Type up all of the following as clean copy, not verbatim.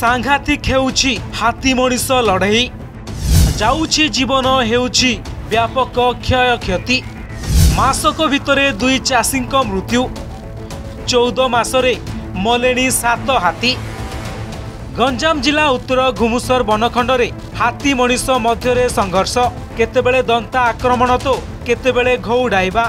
सांघातिक हेउची हाथी मनीष लड़ई जाउची जीवन हेउची व्यापक क्षय क्षति मासक भितरे दुई चाषी मृत्यु 14 मासरे मलेणी 7 हाथी। गंजाम जिला उत्तर घुमुसर वनखंडरे हाथी मनीष मध्य संघर्ष केतेबेले दंता आक्रमण तो केतेबेले घौडाइबा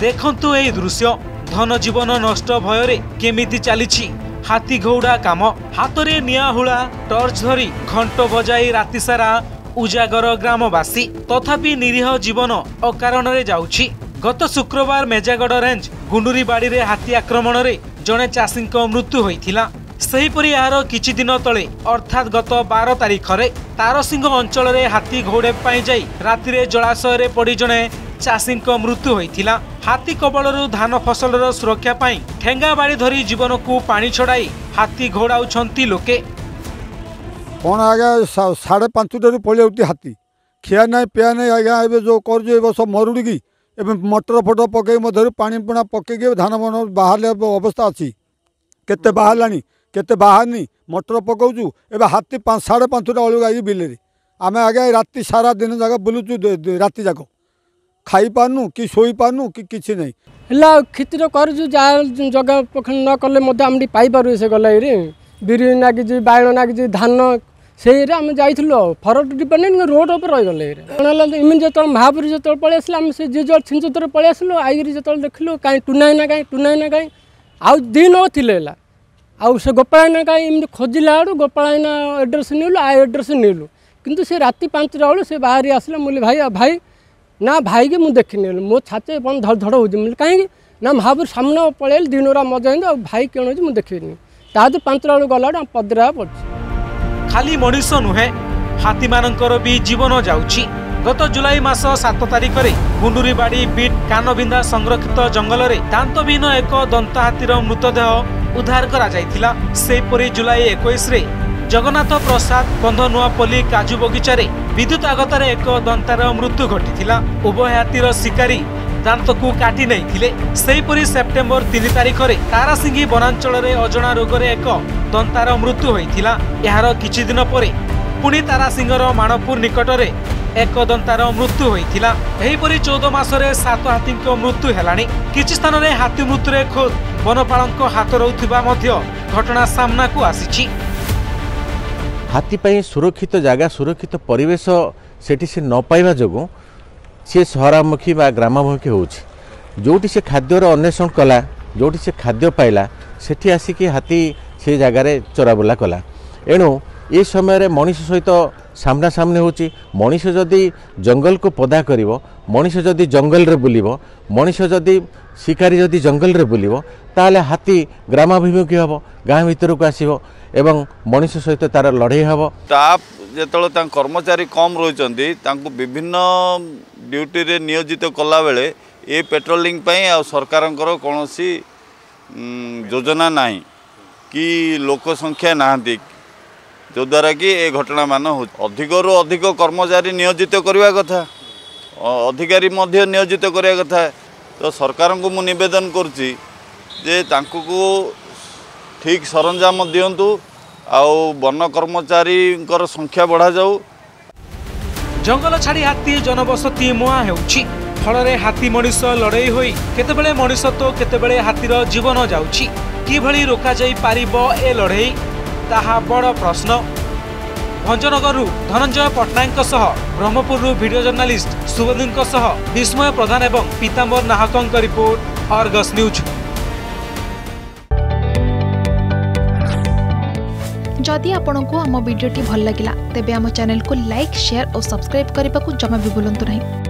देखंतु एई दृश्य धनजीवन नष्ट भयरे केमिति चालिछि हाथी घौडा काम। हातरे नियाहुला टर्च धरी घंट बजाई राति सारा उजागर ग्रामवासी तथापि निरीह जीवन अकारणरे जाउछि। गत शुक्रवार मेजागड़ रेंज गुंडुरीबाड़ी रे हाथी आक्रमण रे जणे चाषी मृत्यु होइथिला। सेहीपरि यार किछि दिन तले अर्थात गत 12 तारिख तारसिंह अंचल हाथी घोड़े पाई जाई रातिरे जलाशय पड़ी जणे चाषी मृत्यु होइथिला। हाथी कबलरु धान फसलर सुरक्षा पाई ठेंगा बाड़ी धरी जीवन को पानी छड़ाई हाथी घोड़ाउछंती लोके। कोन आगा 5:30 पळियाउती हाथी खिया नै पिया नै आगा एबे जो करजो एबे सब मरुडी की एबे मटर फटो पके मधुर पानी पुणा पके धान बन बाहर अवस्था अछि केते बाहरलानी केते बाहरनी मटर पकाऊँ ए हाथी 5:30 अलग बिले आम आगे राति सारा दिन जाक बुलूचु राति जाक खाई पारनु कि शोई पारनु कि किसी नहीं क्षितिर कर जगह न कले पाई से गलईरे बिरी नागिजी बैगण नागिजी धान से आम जाइलु फरक डिपेंडेंट रोड उपर रही गलईरे इमें जो महापुरुष जो पलि आम से जीजर छिंचु तर पलि आसलु आई जो देखलु कहीं टुनाईना कहीं आउ दिन थिलेला आउ से गोपालना कहीं एम खोजला बड़ू गोपालना एड्रेस नहींलु आ एड्रेस नहींलु किंतु से राति 5टा बेलू से बाहरी आसला मुझे भाई भाई ना भाई के मुझे देखनी मो छाते बन धड़ धड़ हो कहीं ना महापुर सामना पलैल दिन मजा आ भाई कौन मुझे देखनी ताद 5टा बेलू गला पदरा पड़ी। खाली मनीष नुहे हाथी मानकर भी जीवन जाऊँगी। गत जुलाई मास 7 तारिखरे गुंडुरीबाड़ी बीट कानबिंदा संरक्षित जंगल में दांतविहीन एक दंता हाथीर मृतदेह उद्धार करा। सेपरी जुलाई 21 रे जगन्नाथ प्रसाद बंधनुआपल्ली काजू बगिचार विद्युत आगतर एक दंतार मृत्यु घटी। उभय हाथीर शिकारी दांत को काटी नहीं। सेपरी सेप्टेम्बर 3 तारिखरे तारासिंगी वनांचल अजना रोगरे एक दंतार मृत्यु होता। यार किछिदिन परे पुणी तारासिंगर माणपुर निकटरे एक दंतार मृत्यु होता। यहीपरी 14 मासरे 7 हाथी मृत्यु है। किसी स्थान में हाथी मृत्यु खुद वनपालों हाथ रोकवा घटना सामना को आसी। हाथी सुरक्षित जगह सुरक्षित परिवेश सेठी से न पाइबा जो सी सहरामुखी बा ग्रामामुखी हो खाद्यर अन्वेषण कला जो से खाद्य पाइला सेठी आसिक हाथी से जगार चराबुला कला। एणु ये समय मनीष सहित सामना सामने होची। मनीष जदि जंगल को पदा करिवो मनीष जदि जंगल रे बुलिवो मनीष जदि शिकारी जदि जंगल रे बुलिवो ताले हाथी ग्रामाभिमुखी हबो गाँ भीतर को आसीबो एवं मनीष सहित तार लड़े हबो। स्टाफ जेतलो तां कर्मचारी कम रहचंदी तांको विभिन्न ड्यूटी रे नियोजित कला बेले ए पेट्रोलिंग पई आ सरकारनकर कोनोसी योजना नाही कि लोक संख्या नाहंती जोद्वारा कि ये घटना मान अधिक रु अधिक कर्मचारी नियोजित करने कथा अधिकारी मध्य नियोजित करने कथा। तो सरकार को मु निवेदन करुच्ची जे तांको को ठीक सरंजाम दियंतु आउ वन कर्मचारी संख्या बढ़ा जाऊ। जंगल छाड़ी हाथी जनबसती मुआ हेउची फल हाथी मनीष लड़ई होई केतेबेले मनीष तो केतेबेले हाथीर जीवन जाउची। किभली रोका जाई पारिबो ए लड़ई ताहा बड़ प्रश्न। भंजनगर धनंजय पट्टनायक ब्रह्मपुरु वीडियो जर्नालिस्ट सुबोधन सह विस्मय प्रधान एवं पीताम्बर नाहकों रिपोर्ट आर्गस न्यूज। जदि आपंक आम भिडी भल लगा तेब चैनल को लाइक शेयर और सब्सक्राइब करने को जमा भी बुलां नहीं।